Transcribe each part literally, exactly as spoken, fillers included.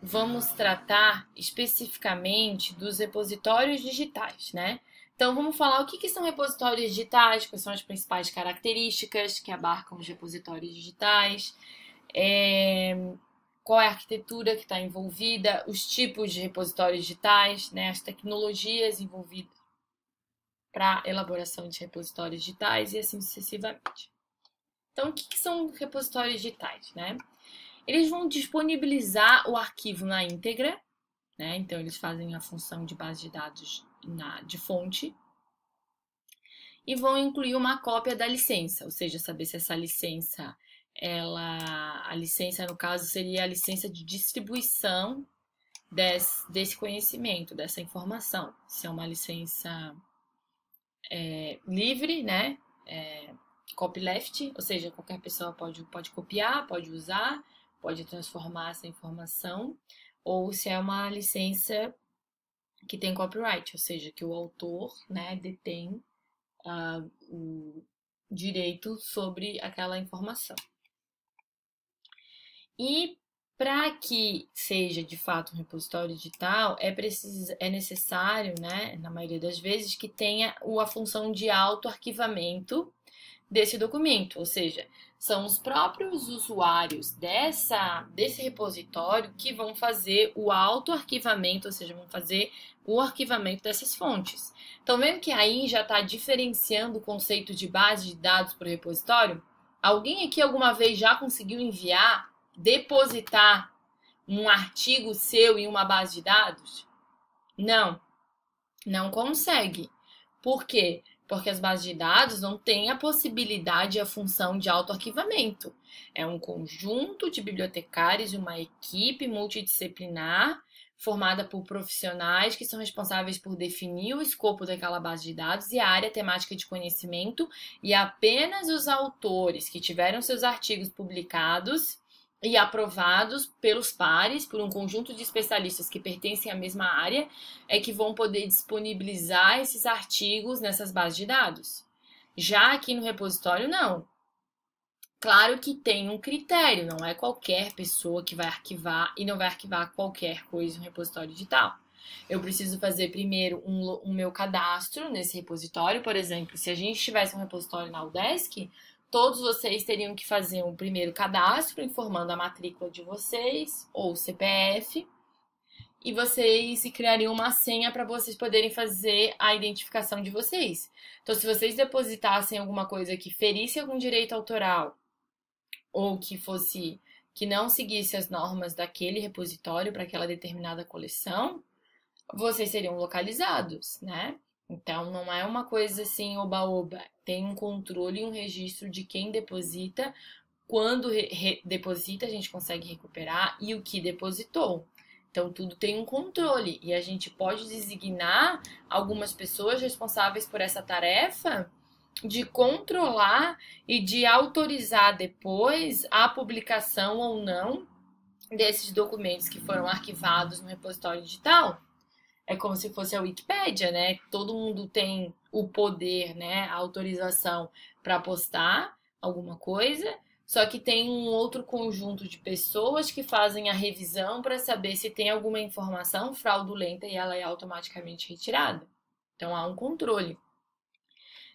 vamos tratar especificamente dos repositórios digitais, né? Então, vamos falar o que, que são repositórios digitais, quais são as principais características que abarcam os repositórios digitais, é, qual é a arquitetura que está envolvida, os tipos de repositórios digitais, né, as tecnologias envolvidas para elaboração de repositórios digitais e assim sucessivamente. Então, o que, que são repositórios digitais, né? Eles vão disponibilizar o arquivo na íntegra, né? Então, eles fazem a função de base de dados na, de fonte e vão incluir uma cópia da licença, ou seja, saber se essa licença, ela, a licença, no caso, seria a licença de distribuição des, desse conhecimento, dessa informação. Se é uma licença é, livre, né? É, copyleft, ou seja, qualquer pessoa pode, pode copiar, pode usar, pode transformar essa informação, ou se é uma licença que tem copyright, ou seja, que o autor, né, detém uh, o direito sobre aquela informação. E para que seja, de fato, um repositório digital, é, preciso, é necessário, né, na maioria das vezes, que tenha a função de autoarquivamento desse documento, ou seja, são os próprios usuários dessa, desse repositório que vão fazer o autoarquivamento, ou seja, vão fazer o arquivamento dessas fontes. Então, vendo que aí já está diferenciando o conceito de base de dados para o repositório, alguém aqui alguma vez já conseguiu enviar, depositar um artigo seu em uma base de dados? Não, não consegue. Por quê? Porque as bases de dados não têm a possibilidade e a função de autoarquivamento. É um conjunto de bibliotecários e uma equipe multidisciplinar formada por profissionais que são responsáveis por definir o escopo daquela base de dados e a área temática de conhecimento, e apenas os autores que tiveram seus artigos publicados e aprovados pelos pares, por um conjunto de especialistas que pertencem à mesma área, é que vão poder disponibilizar esses artigos nessas bases de dados. Já aqui no repositório, não. Claro que tem um critério, não é qualquer pessoa que vai arquivar e não vai arquivar qualquer coisa no repositório digital. Eu preciso fazer primeiro um, um meu cadastro nesse repositório. Por exemplo, se a gente tivesse um repositório na U D E S C, todos vocês teriam que fazer um primeiro cadastro, informando a matrícula de vocês, ou o C P F, e vocês criariam uma senha para vocês poderem fazer a identificação de vocês. Então, se vocês depositassem alguma coisa que ferisse algum direito autoral, ou que fosse, que não seguisse as normas daquele repositório para aquela determinada coleção, vocês seriam localizados, né? Então, não é uma coisa assim, oba-oba. Tem um controle e um registro de quem deposita, quando deposita a gente consegue recuperar e o que depositou. Então, tudo tem um controle e a gente pode designar algumas pessoas responsáveis por essa tarefa de controlar e de autorizar depois a publicação ou não desses documentos que foram arquivados no repositório digital. É como se fosse a Wikipédia, né? Todo mundo tem o poder, né? A autorização para postar alguma coisa, só que tem um outro conjunto de pessoas que fazem a revisão para saber se tem alguma informação fraudulenta e ela é automaticamente retirada. Então, há um controle.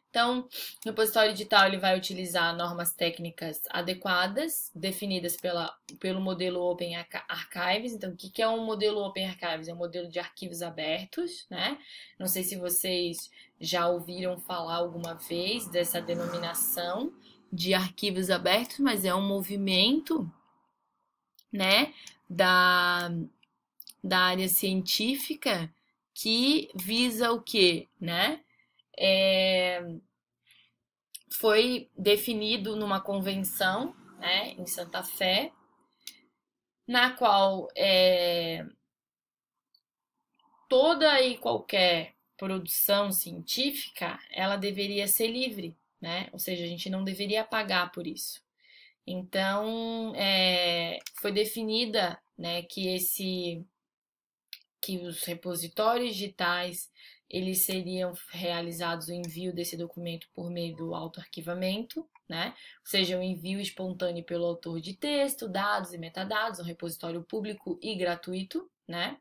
Então, o repositório digital ele vai utilizar normas técnicas adequadas, definidas pela, pelo modelo Open Archives. Então, o que é um modelo Open Archives? É um modelo de arquivos abertos, né? Não sei se vocês já ouviram falar alguma vez dessa denominação de arquivos abertos, mas é um movimento, né, da, da área científica que visa o quê, né? É, foi definido numa convenção, né, em Santa Fé, na qual é, toda e qualquer produção científica ela deveria ser livre, né? Ou seja, a gente não deveria pagar por isso. Então, é, foi definida, né, que esse que os repositórios digitais, eles seriam realizados o envio desse documento por meio do autoarquivamento, né? Ou seja, o envio espontâneo pelo autor de texto, dados e metadados, um repositório público e gratuito, né?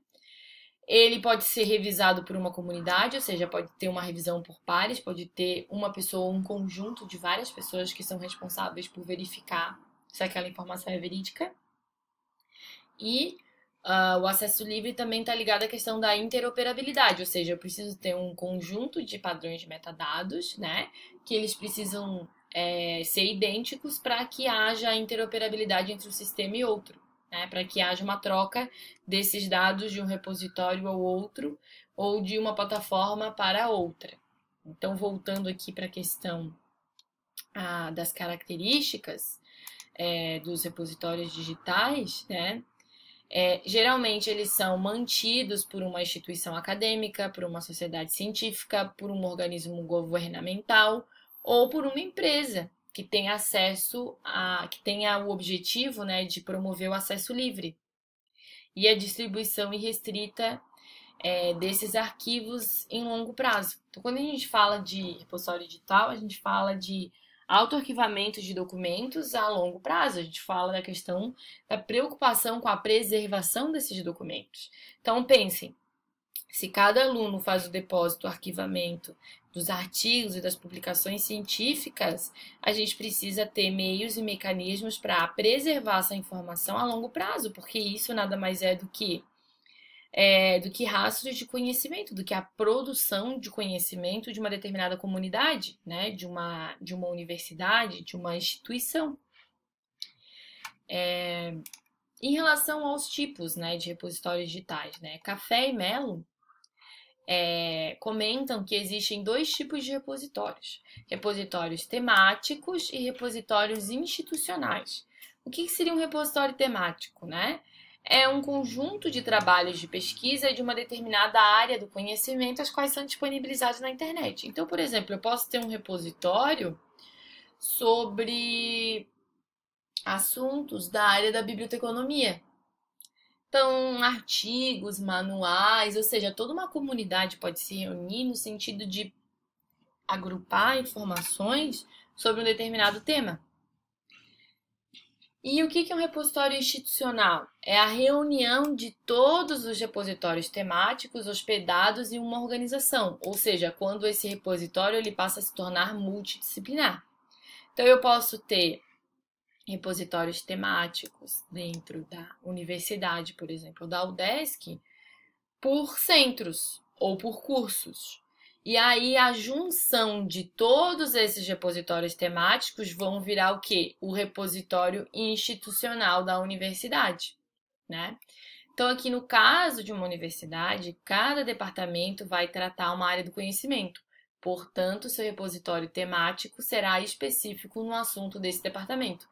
Ele pode ser revisado por uma comunidade, ou seja, pode ter uma revisão por pares, pode ter uma pessoa ou um conjunto de várias pessoas que são responsáveis por verificar se aquela informação é verídica. E uh, o acesso livre também está ligado à questão da interoperabilidade, ou seja, eu preciso ter um conjunto de padrões de metadados, né, que eles precisam é, ser idênticos para que haja interoperabilidade entre um sistema e outro. Né, para que haja uma troca desses dados de um repositório ao outro ou de uma plataforma para outra. Então, voltando aqui para a questão ah, das características é, dos repositórios digitais, né, é, geralmente eles são mantidos por uma instituição acadêmica, por uma sociedade científica, por um organismo governamental ou por uma empresa que tem acesso a, que tenha o objetivo, né, de promover o acesso livre e a distribuição irrestrita é, desses arquivos em longo prazo. Então, quando a gente fala de repositório digital, a gente fala de autoarquivamento de documentos a longo prazo, a gente fala da questão da preocupação com a preservação desses documentos. Então, pensem, se cada aluno faz o depósito, o arquivamento dos artigos e das publicações científicas, a gente precisa ter meios e mecanismos para preservar essa informação a longo prazo, porque isso nada mais é do que, é, do que rastros de conhecimento, do que a produção de conhecimento de uma determinada comunidade, né? de, uma, de uma universidade, de uma instituição. É, em relação aos tipos, né, de repositórios digitais, né? Café e Melo É, comentam que existem dois tipos de repositórios, repositórios temáticos e repositórios institucionais. O que seria um repositório temático, né? É um conjunto de trabalhos de pesquisa de uma determinada área do conhecimento, as quais são disponibilizados na internet. Então, por exemplo, eu posso ter um repositório sobre assuntos da área da biblioteconomia. Então, artigos, manuais, ou seja, toda uma comunidade pode se reunir no sentido de agrupar informações sobre um determinado tema. E o que é um repositório institucional? É a reunião de todos os repositórios temáticos hospedados em uma organização, ou seja, quando esse repositório ele passa a se tornar multidisciplinar. Então, eu posso ter repositórios temáticos dentro da universidade, por exemplo, da U D E S C, por centros ou por cursos. E aí a junção de todos esses repositórios temáticos vão virar o quê? O repositório institucional da universidade, né? Então, aqui no caso de uma universidade, cada departamento vai tratar uma área do conhecimento. Portanto, seu repositório temático será específico no assunto desse departamento.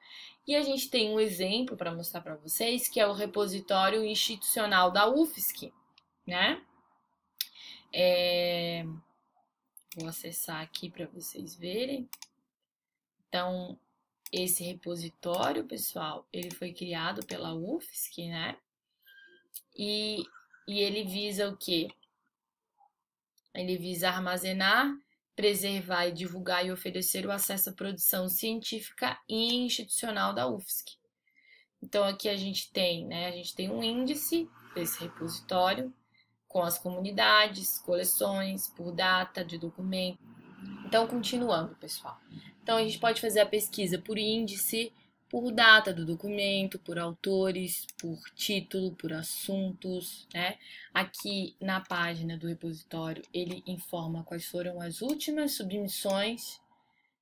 E a gente tem um exemplo para mostrar para vocês, que é o repositório institucional da U F S C, né? É... Vou acessar aqui para vocês verem. Então, esse repositório, pessoal, ele foi criado pela U F S C, né? E, e ele visa o quê? Ele visa armazenar, preservar e divulgar e oferecer o acesso à produção científica e institucional da U F S C. Então, aqui a gente tem, né, a gente tem um índice desse repositório com as comunidades, coleções, por data de documento. Então, continuando, pessoal. Então, a gente pode fazer a pesquisa por índice, por data do documento, por autores, por título, por assuntos, né? Aqui na página do repositório, ele informa quais foram as últimas submissões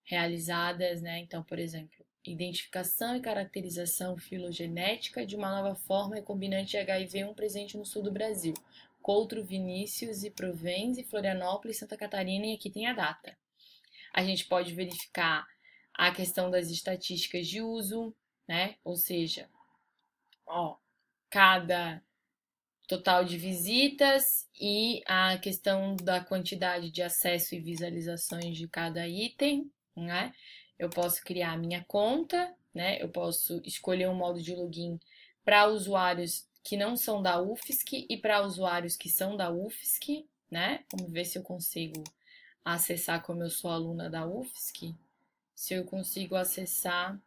realizadas, né? Então, por exemplo, identificação e caracterização filogenética de uma nova forma recombinante H I V um presente no sul do Brasil. Coutro, Vinícius e Provenza, Florianópolis, Santa Catarina, e aqui tem a data. A gente pode verificar a questão das estatísticas de uso, né? Ou seja, ó, cada total de visitas e a questão da quantidade de acesso e visualizações de cada item, né? Eu posso criar a minha conta, né? Eu posso escolher um modo de login para usuários que não são da U F S C e para usuários que são da U F S C, né? Vamos ver se eu consigo acessar, como eu sou aluna da U F S C, se eu consigo acessar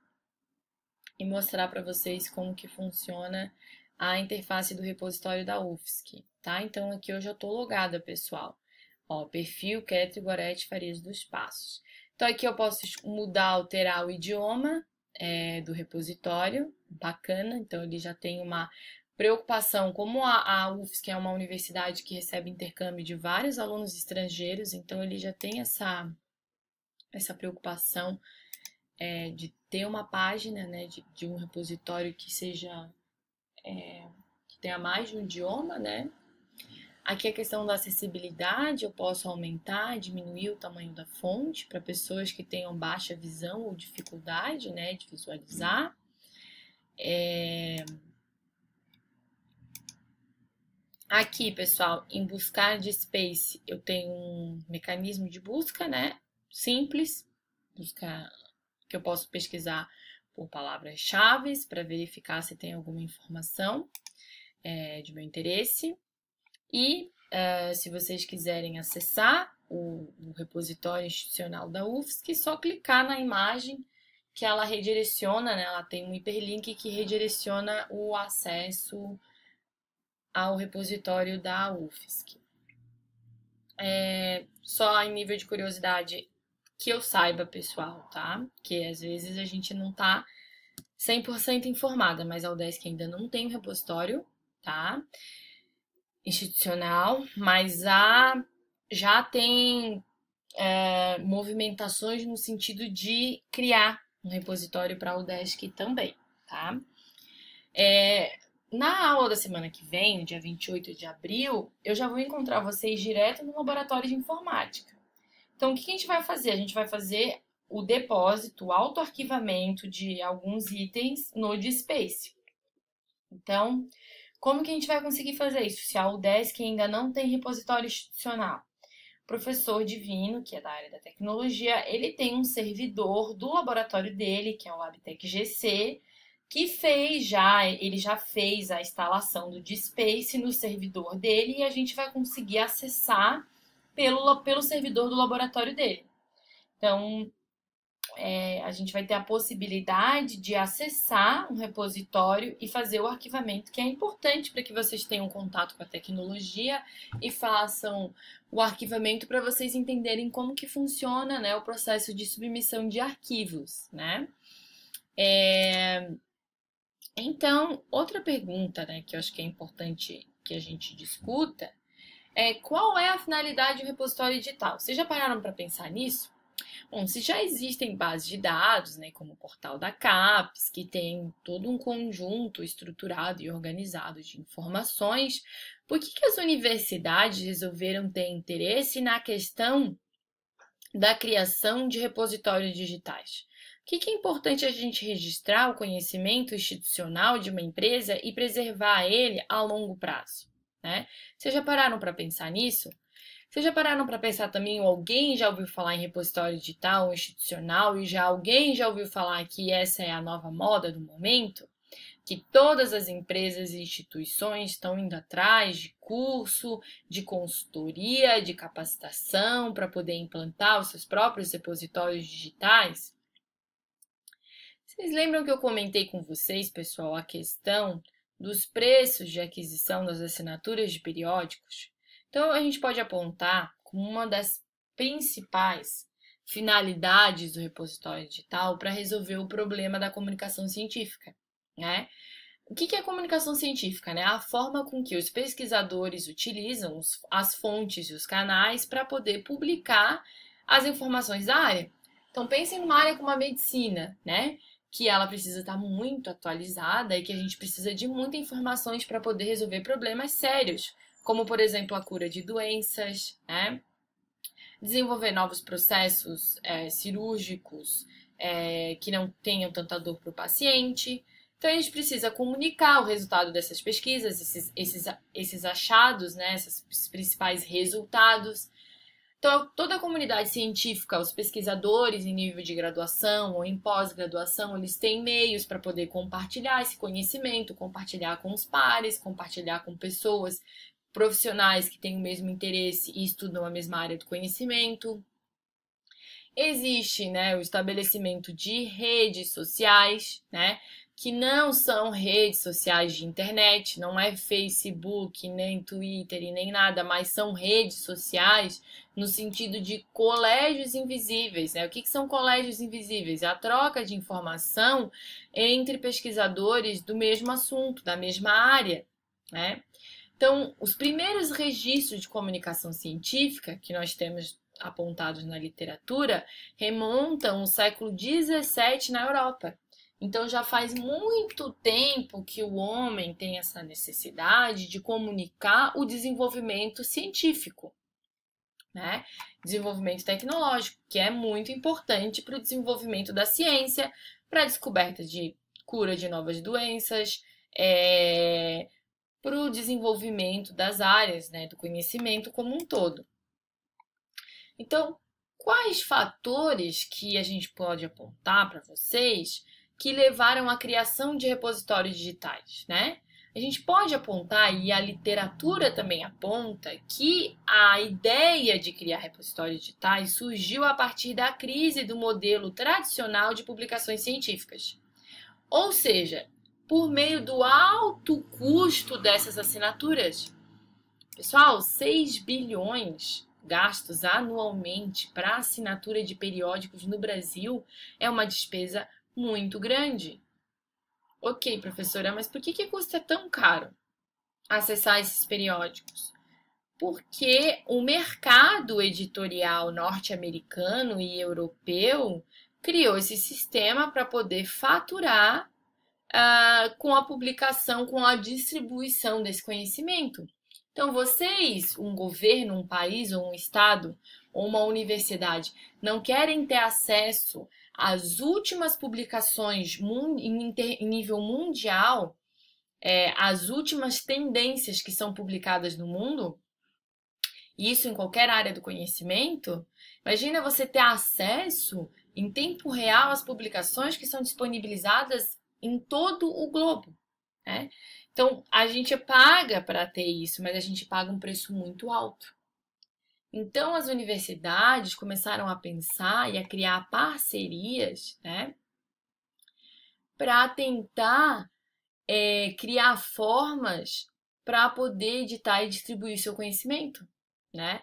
e mostrar para vocês como que funciona a interface do repositório da U F S C, tá? Então, aqui eu já estou logada, pessoal. Ó, perfil Ketri Gorete Farias dos Passos. Então, aqui eu posso mudar, alterar o idioma é, do repositório. Bacana, então ele já tem uma preocupação, como a, a U F S C é uma universidade que recebe intercâmbio de vários alunos estrangeiros, então ele já tem essa, essa preocupação é, de ter uma página, né, de, de um repositório que seja é, que tenha mais de um idioma, né? Aqui a questão da acessibilidade, eu posso aumentar, diminuir o tamanho da fonte para pessoas que tenham baixa visão ou dificuldade, né, de visualizar. É... Aqui, pessoal, em buscar DSpace, eu tenho um mecanismo de busca, né, simples, busca, que eu posso pesquisar por palavras-chave para verificar se tem alguma informação é, de meu interesse. E uh, se vocês quiserem acessar o, o repositório institucional da U F S C, é só clicar na imagem que ela redireciona, né? Ela tem um hiperlink que redireciona o acesso ao repositório da U F S C. É, só em nível de curiosidade que eu saiba, pessoal, tá? Que às vezes a gente não tá cem por cento informada, mas a U D E S C ainda não tem um repositório, tá? Institucional, mas há, já tem é, movimentações no sentido de criar um repositório para a U D E S C também, tá? É, na aula da semana que vem, no dia vinte e oito de abril, eu já vou encontrar vocês direto no laboratório de informática. Então, o que a gente vai fazer? A gente vai fazer o depósito, o autoarquivamento de alguns itens no DSpace. Então, como que a gente vai conseguir fazer isso se a U D E S C ainda não tem repositório institucional? O professor Divino, que é da área da tecnologia, ele tem um servidor do laboratório dele, que é o LabTech G C, que fez já, ele já fez a instalação do DSpace no servidor dele e a gente vai conseguir acessar pelo, pelo servidor do laboratório dele. Então, É, a gente vai ter a possibilidade de acessar um repositório e fazer o arquivamento, que é importante para que vocês tenham contato com a tecnologia e façam o arquivamento para vocês entenderem como que funciona, né, o processo de submissão de arquivos, né? É... Então, outra pergunta, né, que eu acho que é importante que a gente discuta é qual é a finalidade do repositório digital? Vocês já pararam para pensar nisso? Bom, se já existem bases de dados, né, como o portal da CAPES, que tem todo um conjunto estruturado e organizado de informações, por que que as universidades resolveram ter interesse na questão da criação de repositórios digitais? O que que é importante a gente registrar o conhecimento institucional de uma empresa e preservar ele a longo prazo, né? Vocês já pararam para pensar nisso? Vocês já pararam para pensar também, ou alguém já ouviu falar em repositório digital ou institucional e já alguém já ouviu falar que essa é a nova moda do momento? Que todas as empresas e instituições estão indo atrás de curso, de consultoria, de capacitação para poder implantar os seus próprios repositórios digitais? Vocês lembram que eu comentei com vocês, pessoal, a questão dos preços de aquisição das assinaturas de periódicos? Então, a gente pode apontar como uma das principais finalidades do repositório digital para resolver o problema da comunicação científica, né? O que é a comunicação científica, né? A forma com que os pesquisadores utilizam as fontes e os canais para poder publicar as informações da área. Então, pensem numa área como a medicina, né? Que ela precisa estar muito atualizada e que a gente precisa de muitas informações para poder resolver problemas sérios, como, por exemplo, a cura de doenças, né? Desenvolver novos processos é, cirúrgicos é, que não tenham tanta dor para o paciente. Então, a gente precisa comunicar o resultado dessas pesquisas, esses, esses, esses achados, né? Esses principais resultados. Então, toda a comunidade científica, os pesquisadores em nível de graduação ou em pós-graduação, eles têm meios para poder compartilhar esse conhecimento, compartilhar com os pares, compartilhar com pessoas profissionais que têm o mesmo interesse e estudam a mesma área do conhecimento. Existe, né, o estabelecimento de redes sociais, né, que não são redes sociais de internet, não é Facebook, nem Twitter e nem nada, mas são redes sociais no sentido de colégios invisíveis, né? O que que são colégios invisíveis? É a troca de informação entre pesquisadores do mesmo assunto, da mesma área, né? Então, os primeiros registros de comunicação científica que nós temos apontados na literatura remontam ao século dezessete na Europa. Então, já faz muito tempo que o homem tem essa necessidade de comunicar o desenvolvimento científico, né? Desenvolvimento tecnológico, que é muito importante para o desenvolvimento da ciência, para a descoberta de cura de novas doenças, é... para o desenvolvimento das áreas, né, do conhecimento como um todo. Então, quais fatores que a gente pode apontar para vocês que levaram à criação de repositórios digitais, né? A gente pode apontar, e a literatura também aponta, que a ideia de criar repositórios digitais surgiu a partir da crise do modelo tradicional de publicações científicas. Ou seja, por meio do alto custo dessas assinaturas. Pessoal, seis bilhões gastos anualmente para assinatura de periódicos no Brasil é uma despesa muito grande. Ok, professora, mas por que que custa tão caro acessar esses periódicos? Porque o mercado editorial norte-americano e europeu criou esse sistema para poder faturar uh, com a publicação, com a distribuição desse conhecimento. Então, vocês, um governo, um país, ou um estado, ou uma universidade, não querem ter acesso às últimas publicações em nível mundial, é, as últimas tendências que são publicadas no mundo, isso em qualquer área do conhecimento? Imagina você ter acesso em tempo real às publicações que são disponibilizadas em todo o globo, né? Então, a gente paga para ter isso, mas a gente paga um preço muito alto. Então, as universidades começaram a pensar e a criar parcerias, né, para tentar é, criar formas para poder editar e distribuir seu conhecimento, né?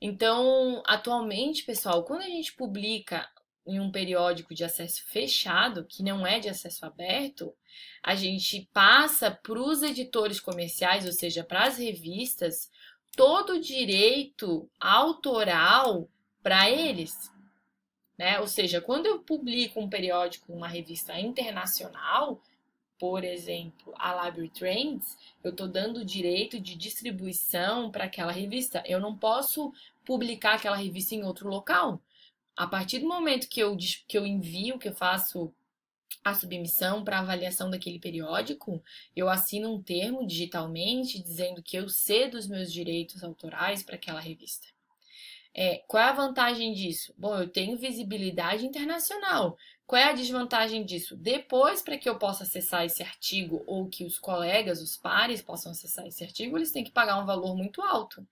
Então, atualmente, pessoal, quando a gente publica em um periódico de acesso fechado, que não é de acesso aberto, a gente passa para os editores comerciais, ou seja, para as revistas, todo o direito autoral para eles, né? Ou seja, quando eu publico um periódico, uma revista internacional, por exemplo, a Library Trends, eu estou dando direito de distribuição para aquela revista. Eu não posso publicar aquela revista em outro local. A partir do momento que eu, que eu envio, que eu faço a submissão para avaliação daquele periódico, eu assino um termo digitalmente dizendo que eu cedo os meus direitos autorais para aquela revista. É, qual é a vantagem disso? Bom, eu tenho visibilidade internacional. Qual é a desvantagem disso? Depois, para que eu possa acessar esse artigo ou que os colegas, os pares possam acessar esse artigo, eles têm que pagar um valor muito alto.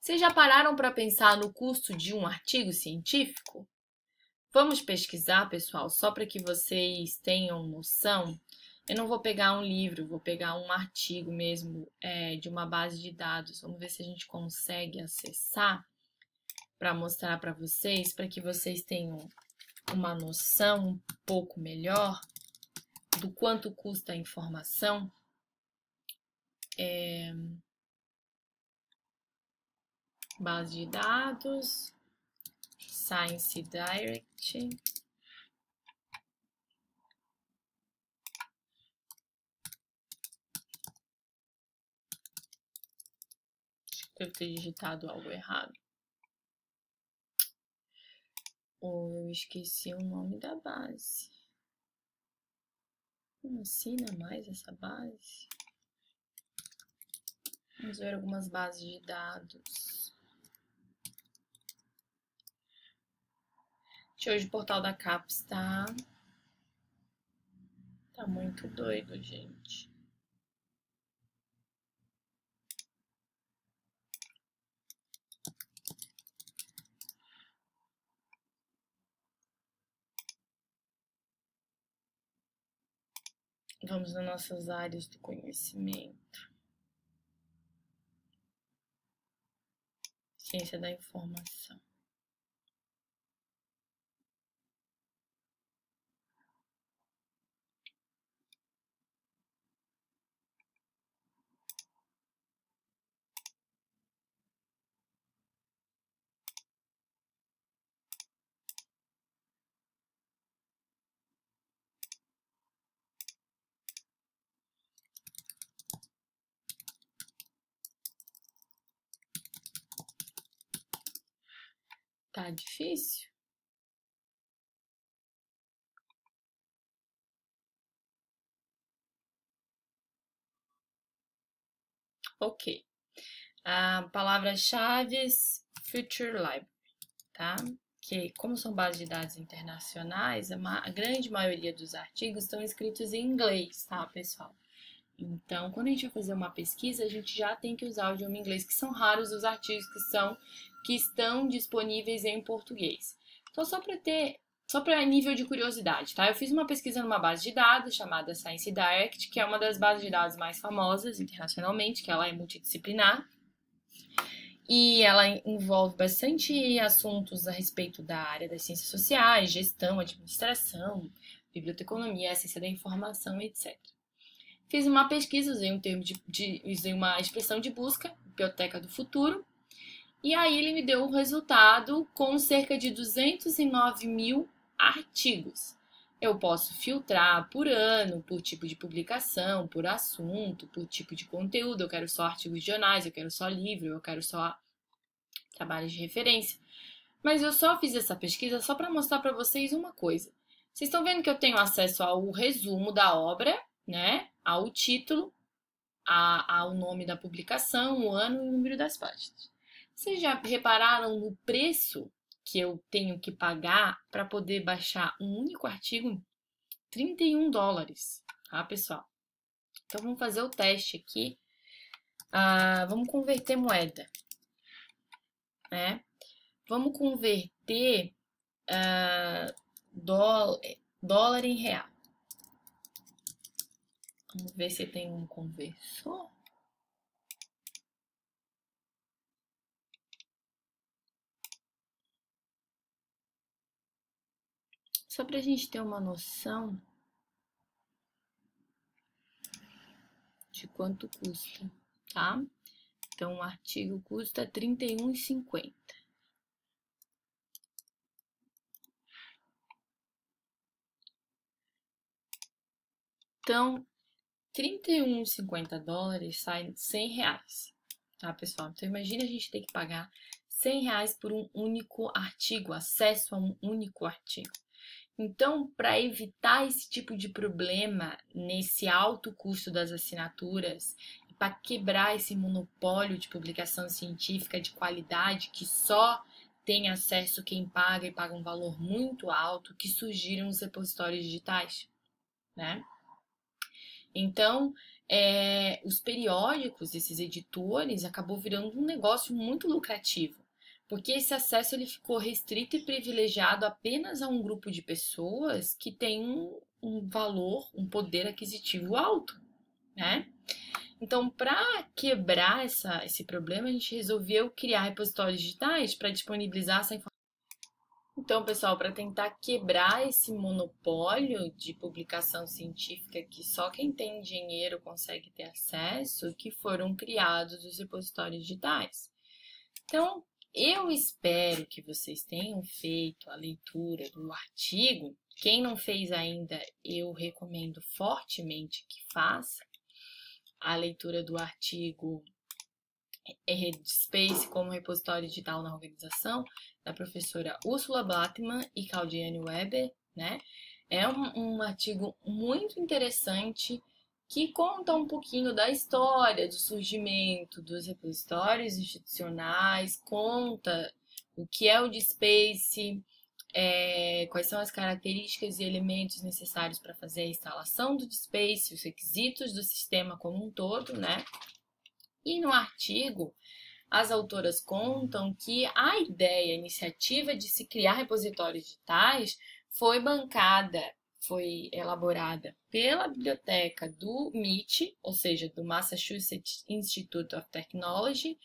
Vocês já pararam para pensar no custo de um artigo científico? Vamos pesquisar, pessoal, só para que vocês tenham noção. Eu não vou pegar um livro, vou pegar um artigo mesmo é, de uma base de dados. Vamos ver se a gente consegue acessar para mostrar para vocês, para que vocês tenham uma noção um pouco melhor do quanto custa a informação. É... Base de dados, ScienceDirect. Acho que devo ter digitado algo errado. Ou eu esqueci o nome da base. Não ensina mais essa base? Vamos ver algumas bases de dados. que hoje o portal da CAPES tá... Tá muito doido, gente. Vamos nas nossas áreas do conhecimento. Ciência da informação. Tá difícil? Ok. A palavra-chave é Future Library, tá? Que, como são bases de dados internacionais, a, ma a grande maioria dos artigos estão escritos em inglês, tá, pessoal? Então, quando a gente vai fazer uma pesquisa, a gente já tem que usar o idioma inglês, que são raros os artigos que são que estão disponíveis em português. Então, só para ter, só para nível de curiosidade, tá? Eu fiz uma pesquisa numa base de dados chamada ScienceDirect, que é uma das bases de dados mais famosas internacionalmente, que ela é multidisciplinar. E ela envolve bastante assuntos a respeito da área das ciências sociais, gestão, administração, biblioteconomia, ciência da informação, etcétera. Fiz uma pesquisa, usei um termo de, de usei uma expressão de busca, biblioteca do futuro. E aí ele me deu um resultado com cerca de duzentos e nove mil artigos. Eu posso filtrar por ano, por tipo de publicação, por assunto, por tipo de conteúdo. Eu quero só artigos de jornais, eu quero só livro, eu quero só trabalhos de referência. Mas eu só fiz essa pesquisa só para mostrar para vocês uma coisa. Vocês estão vendo que eu tenho acesso ao resumo da obra, né? Ao título, a, ao nome da publicação, o ano e o número das páginas. Vocês já repararam no preço que eu tenho que pagar para poder baixar um único artigo? trinta e um dólares, tá, pessoal? Então, vamos fazer o teste aqui. Ah, vamos converter moeda, né? Vamos converter ah, dólar, dólar em real. Vamos ver se tem um conversor. Só para a gente ter uma noção de quanto custa, tá? Então, o artigo custa trinta e um reais e cinquenta centavos. Então, trinta e um reais e cinquenta dólares sai cem reais, tá, pessoal? Então, imagina a gente ter que pagar cem reais por um único artigo, acesso a um único artigo. Então, para evitar esse tipo de problema nesse alto custo das assinaturas, para quebrar esse monopólio de publicação científica de qualidade que só tem acesso quem paga e paga um valor muito alto, que surgiram os repositórios digitais, né? Então, é, os periódicos, esses editores, acabou virando um negócio muito lucrativo. Porque esse acesso ele ficou restrito e privilegiado apenas a um grupo de pessoas que tem um, um valor, um poder aquisitivo alto, né? Então, para quebrar essa, esse problema, a gente resolveu criar repositórios digitais para disponibilizar essa informação. Então, pessoal, para tentar quebrar esse monopólio de publicação científica que só quem tem dinheiro consegue ter acesso, que foram criados os repositórios digitais. Então, eu espero que vocês tenham feito a leitura do artigo. Quem não fez ainda, eu recomendo fortemente que faça a leitura do artigo DSpace como repositório digital na organização, da professora Úrsula Blattman e Claudiane Weber, né? É um, um artigo muito interessante que conta um pouquinho da história do surgimento dos repositórios institucionais, conta o que é o DSpace, é, quais são as características e elementos necessários para fazer a instalação do DSpace, os requisitos do sistema como um todo, né? E no artigo, as autoras contam que a ideia, a iniciativa de se criar repositórios digitais foi bancada, foi elaborada pela biblioteca do M I T, ou seja, do Massachusetts Institute of Technology,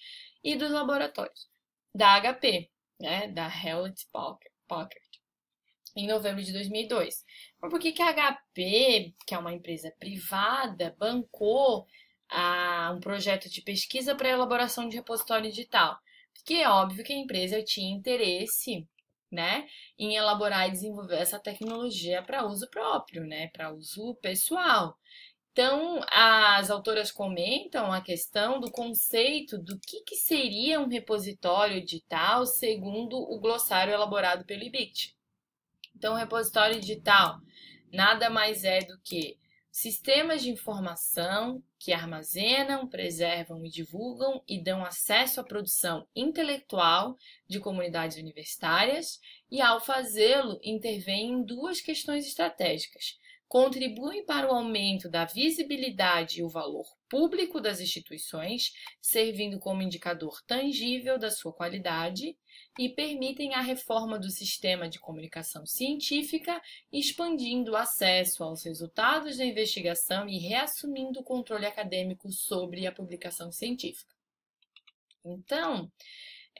e dos laboratórios da H P, né, da Hewlett Packard, em novembro de dois mil e dois. Mas por que que a H P, que é uma empresa privada, bancou a um projeto de pesquisa para elaboração de repositório digital? Porque é óbvio que a empresa tinha interesse, né, em elaborar e desenvolver essa tecnologia para uso próprio, né, para uso pessoal. Então, as autoras comentam a questão do conceito do que, que seria um repositório digital segundo o glossário elaborado pelo Ibict. Então, o repositório digital nada mais é do que sistemas de informação que armazenam, preservam e divulgam e dão acesso à produção intelectual de comunidades universitárias e, ao fazê-lo, intervêm em duas questões estratégicas. Contribuem para o aumento da visibilidade e o valor público das instituições, servindo como indicador tangível da sua qualidade, e permitem a reforma do sistema de comunicação científica, expandindo o acesso aos resultados da investigação e reassumindo o controle acadêmico sobre a publicação científica. Então,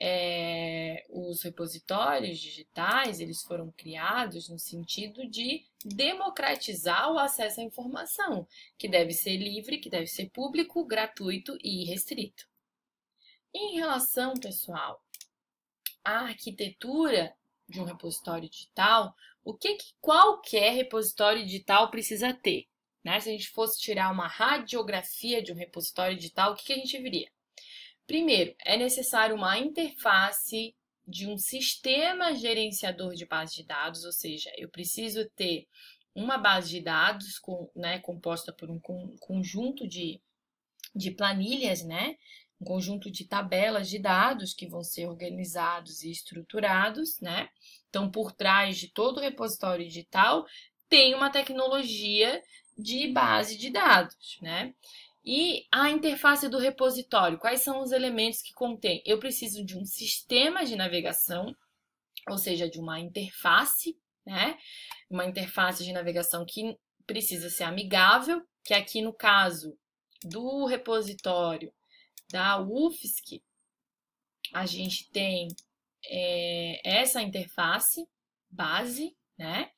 é, os repositórios digitais, eles foram criados no sentido de democratizar o acesso à informação, que deve ser livre, que deve ser público, gratuito e irrestrito. Em relação, pessoal, a arquitetura de um repositório digital, o que, que qualquer repositório digital precisa ter? Né? Se a gente fosse tirar uma radiografia de um repositório digital, o que, que a gente viria? Primeiro, é necessário uma interface de um sistema gerenciador de base de dados, ou seja, eu preciso ter uma base de dados com, né, composta por um conjunto de, de planilhas, né? Um conjunto de tabelas de dados que vão ser organizados e estruturados, né? Então, por trás de todo repositório digital tem uma tecnologia de base de dados, né? E a interface do repositório, quais são os elementos que contém? Eu preciso de um sistema de navegação, ou seja, de uma interface, né? Uma interface de navegação que precisa ser amigável, que aqui no caso do repositório da U F S C, a gente tem é, essa interface base, né?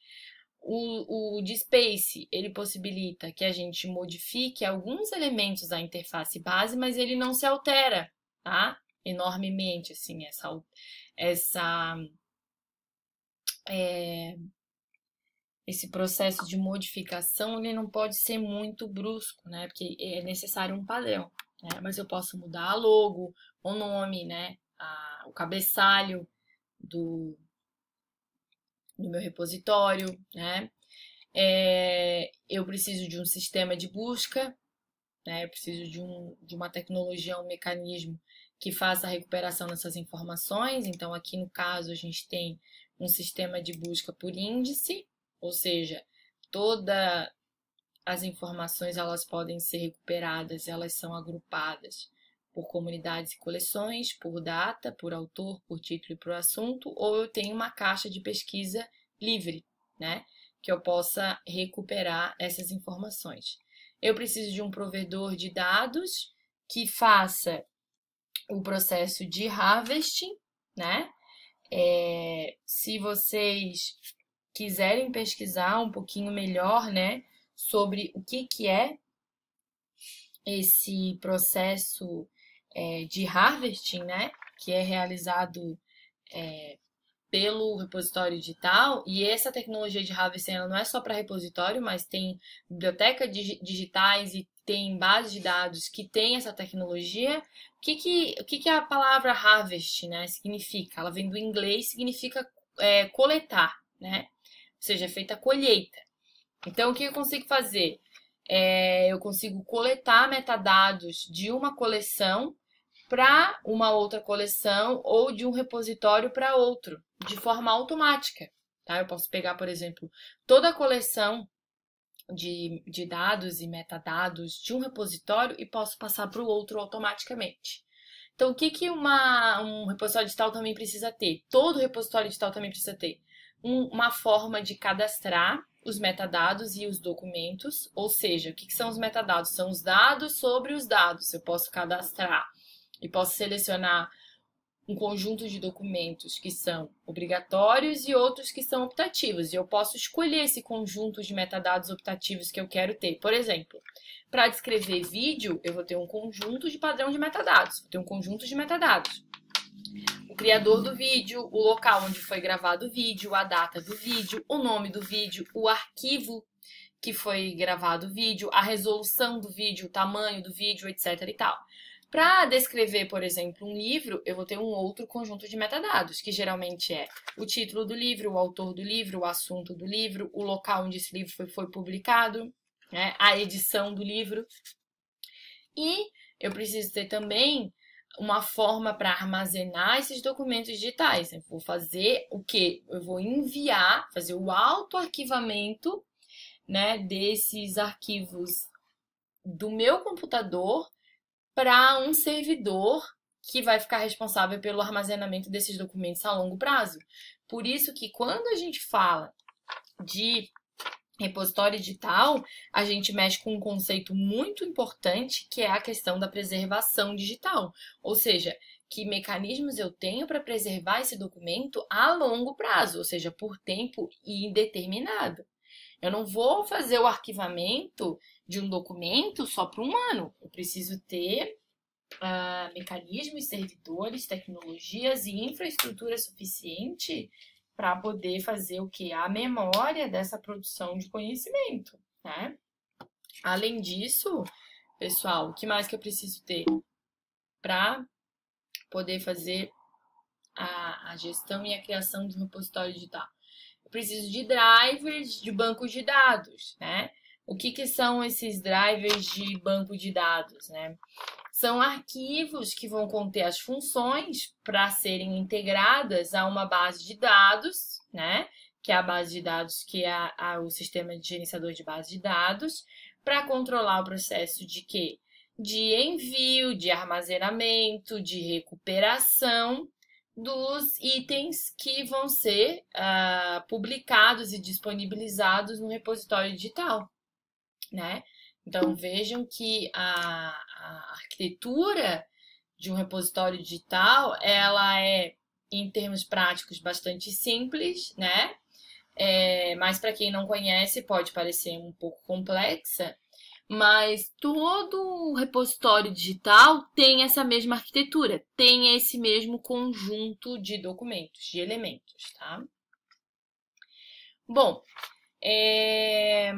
O, o DSpace, ele possibilita que a gente modifique alguns elementos da interface base, mas ele não se altera, tá? Enormemente, assim, essa, essa, é, esse processo de modificação, ele não pode ser muito brusco, né? Porque é necessário um padrão. É, mas eu posso mudar a logo, o nome, né, a, o cabeçalho do, do meu repositório, né? É, eu preciso de um sistema de busca, né? Eu preciso de, um, de uma tecnologia, um mecanismo que faça a recuperação dessas informações. Então, aqui no caso, a gente tem um sistema de busca por índice, ou seja, toda... as informações, elas podem ser recuperadas, elas são agrupadas por comunidades e coleções, por data, por autor, por título e por assunto, ou eu tenho uma caixa de pesquisa livre, né, que eu possa recuperar essas informações. Eu preciso de um provedor de dados que faça o processo de harvesting, né? É, se vocês quiserem pesquisar um pouquinho melhor, né, sobre o que, que é esse processo é, de harvesting, né, que é realizado é, pelo repositório digital. E essa tecnologia de harvesting, ela não é só para repositório, mas tem biblioteca dig digitais e tem base de dados que tem essa tecnologia. O que, que, o que, que a palavra harvest, né, significa? Ela vem do inglês, significa é, coletar, né? Ou seja, é feita a colheita. Então, o que eu consigo fazer? É, eu consigo coletar metadados de uma coleção para uma outra coleção ou de um repositório para outro, de forma automática. Tá? Eu posso pegar, por exemplo, toda a coleção de, de dados e metadados de um repositório e posso passar para o outro automaticamente. Então, o que, que uma, um repositório digital também precisa ter? Todo repositório digital também precisa ter um, uma forma de cadastrar os metadados e os documentos, ou seja, o que, que são os metadados? São os dados sobre os dados. Eu posso cadastrar e posso selecionar um conjunto de documentos que são obrigatórios e outros que são optativos. E eu posso escolher esse conjunto de metadados optativos que eu quero ter. Por exemplo, para descrever vídeo, eu vou ter um conjunto de padrão de metadados. Vou ter um conjunto de metadados. O criador do vídeo, o local onde foi gravado o vídeo, a data do vídeo, o nome do vídeo, o arquivo que foi gravado o vídeo, a resolução do vídeo, o tamanho do vídeo, etcétera e tal. Para descrever, por exemplo, um livro, eu vou ter um outro conjunto de metadados, que geralmente é o título do livro, o autor do livro, o assunto do livro, o local onde esse livro foi, foi publicado, né, a edição do livro. E eu preciso ter também uma forma para armazenar esses documentos digitais. Eu vou fazer o quê? Eu vou enviar, fazer o autoarquivamento, né, desses arquivos do meu computador para um servidor que vai ficar responsável pelo armazenamento desses documentos a longo prazo. Por isso que quando a gente fala de repositório digital, a gente mexe com um conceito muito importante, que é a questão da preservação digital. Ou seja, que mecanismos eu tenho para preservar esse documento a longo prazo, ou seja, por tempo indeterminado. Eu não vou fazer o arquivamento de um documento só para um ano. Eu preciso ter uh, mecanismos, servidores, tecnologias e infraestrutura suficiente para poder fazer o que? A memória dessa produção de conhecimento, né? Além disso, pessoal, o que mais que eu preciso ter para poder fazer a, a gestão e a criação de um repositório digital? Eu preciso de drivers de bancos de dados, né? O que, que são esses drivers de banco de dados, né? São arquivos que vão conter as funções para serem integradas a uma base de dados, né? Que é a base de dados, que é a, a, o sistema de gerenciador de base de dados, para controlar o processo de quê? De envio, de armazenamento, de recuperação dos itens que vão ser uh, publicados e disponibilizados no repositório digital, né? Então, vejam que a, a arquitetura de um repositório digital, ela é, em termos práticos, bastante simples, né? É, mas, para quem não conhece, pode parecer um pouco complexa, mas todo repositório digital tem essa mesma arquitetura, tem esse mesmo conjunto de documentos, de elementos, tá? Bom, é...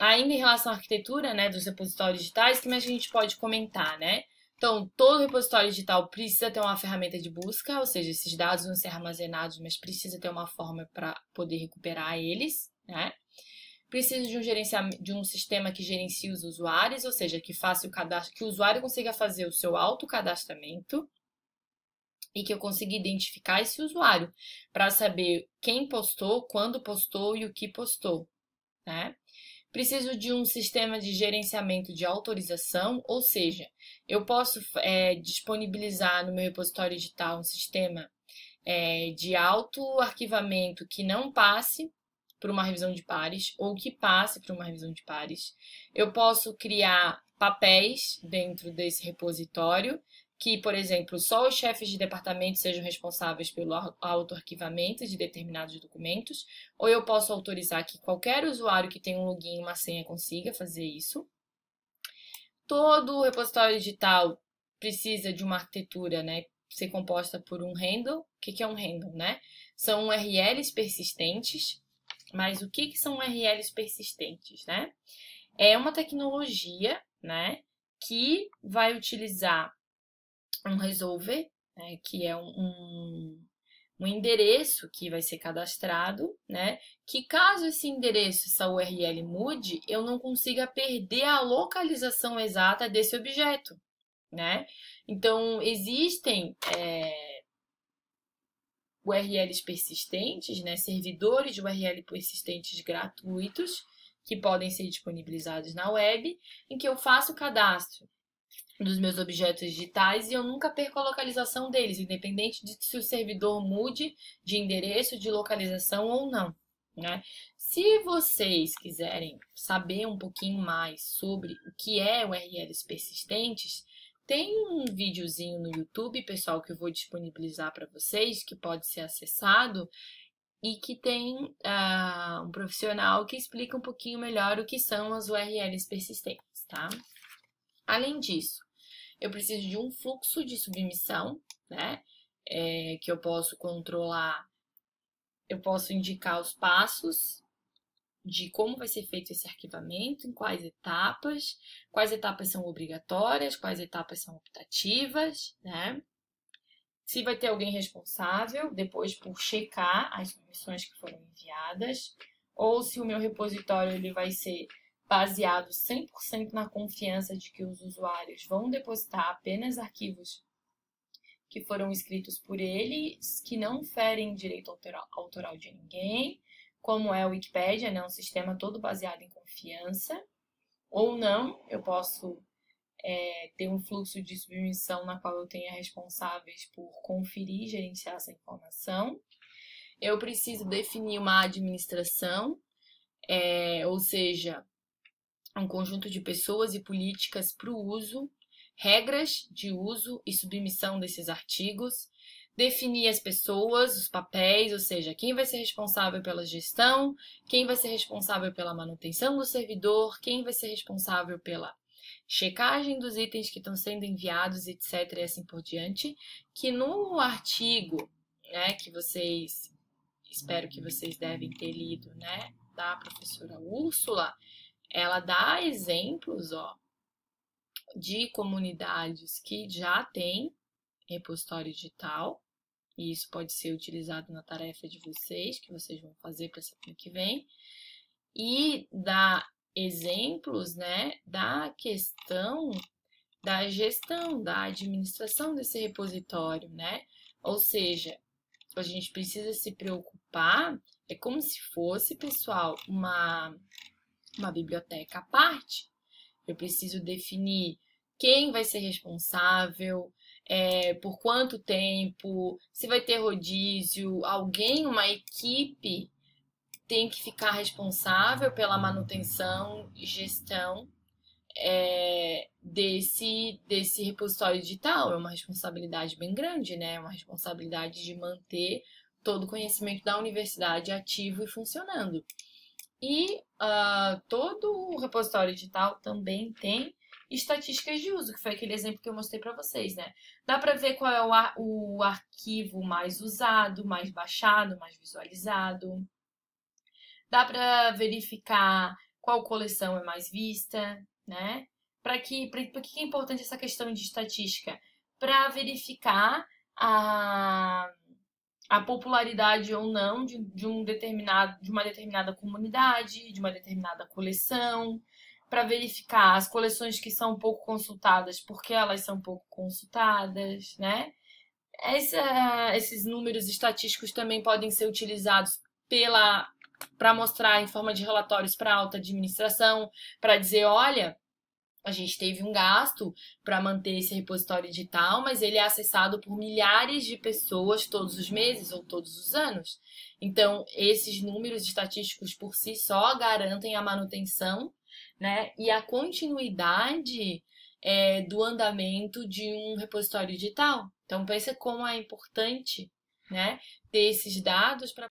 ainda em relação à arquitetura, né, dos repositórios digitais, o que mais a gente pode comentar, né? Então, todo repositório digital precisa ter uma ferramenta de busca, ou seja, esses dados vão ser armazenados, mas precisa ter uma forma para poder recuperar eles, né? Precisa de um, de um sistema que gerencie os usuários, ou seja, que faça o cadastro, que o usuário consiga fazer o seu autocadastramento e que eu consiga identificar esse usuário para saber quem postou, quando postou e o que postou, né? Preciso de um sistema de gerenciamento de autorização, ou seja, eu posso é, disponibilizar no meu repositório digital um sistema é, de autoarquivamento que não passe por uma revisão de pares ou que passe por uma revisão de pares. Eu posso criar papéis dentro desse repositório que, por exemplo, só os chefes de departamento sejam responsáveis pelo autoarquivamento de determinados documentos, ou eu posso autorizar que qualquer usuário que tenha um login e uma senha consiga fazer isso. Todo repositório digital precisa de uma arquitetura, né, ser composta por um handle. O que é um handle, né? São U R Ls persistentes, mas o que são U R Ls persistentes, né? É uma tecnologia, né, que vai utilizar um resolver, né, que é um, um, um endereço que vai ser cadastrado, né, que caso esse endereço, essa U R L mude, eu não consiga perder a localização exata desse objeto, né? Então, existem é, U R Ls persistentes, né? Servidores de U R L persistentes gratuitos, que podem ser disponibilizados na web, em que eu faço o cadastro dos meus objetos digitais e eu nunca perco a localização deles, independente de se o servidor mude de endereço, de localização ou não, né? Se vocês quiserem saber um pouquinho mais sobre o que é U R Ls persistentes, tem um videozinho no YouTube, pessoal, que eu vou disponibilizar para vocês, que pode ser acessado e que tem uh, um profissional que explica um pouquinho melhor o que são as U R Ls persistentes, tá? Além disso, eu preciso de um fluxo de submissão, né? É, que eu posso controlar, eu posso indicar os passos de como vai ser feito esse arquivamento, em quais etapas, quais etapas são obrigatórias, quais etapas são optativas, né? Se vai ter alguém responsável depois por checar as submissões que foram enviadas, ou se o meu repositório ele vai ser baseado cem por cento na confiança de que os usuários vão depositar apenas arquivos que foram escritos por eles, que não ferem direito autoral de ninguém, como é o Wikipédia, né? Um sistema todo baseado em confiança. Ou não, eu posso é, ter um fluxo de submissão na qual eu tenha responsáveis por conferir e gerenciar essa informação. Eu preciso definir uma administração, é, ou seja, um conjunto de pessoas e políticas para o uso, regras de uso e submissão desses artigos, definir as pessoas, os papéis, ou seja, quem vai ser responsável pela gestão, quem vai ser responsável pela manutenção do servidor, quem vai ser responsável pela checagem dos itens que estão sendo enviados, etcétera, e assim por diante, que no artigo, né, que vocês, espero que vocês devem ter lido, né, da professora Úrsula, ela dá exemplos, ó, de comunidades que já têm repositório digital, e isso pode ser utilizado na tarefa de vocês, que vocês vão fazer para semana que vem, e dá exemplos, né, da questão da gestão, da administração desse repositório, né? Ou seja, a gente precisa se preocupar, é como se fosse, pessoal, uma... uma biblioteca à parte. Eu preciso definir quem vai ser responsável, é, por quanto tempo, se vai ter rodízio, alguém, uma equipe, tem que ficar responsável pela manutenção e gestão é, desse, desse repositório digital. É uma responsabilidade bem grande, né? É uma responsabilidade de manter todo o conhecimento da universidade ativo e funcionando. E uh, todo o repositório digital também tem estatísticas de uso, que foi aquele exemplo que eu mostrei para vocês, né? Dá para ver qual é o, ar o arquivo mais usado, mais baixado, mais visualizado. Dá para verificar qual coleção é mais vista, né? Para que, pra que é importante essa questão de estatística? Para verificar a... a popularidade ou não de, de, um determinado, de uma determinada comunidade, de uma determinada coleção, para verificar as coleções que são pouco consultadas, porque elas são pouco consultadas, né? Essa, esses números estatísticos também podem ser utilizados pela para mostrar em forma de relatórios para a alta administração, para dizer, olha, a gente teve um gasto para manter esse repositório digital, mas ele é acessado por milhares de pessoas todos os meses ou todos os anos. Então, esses números estatísticos por si só garantem a manutenção, né, e a continuidade é, do andamento de um repositório digital. Então, pensa como é importante, né, ter esses dados para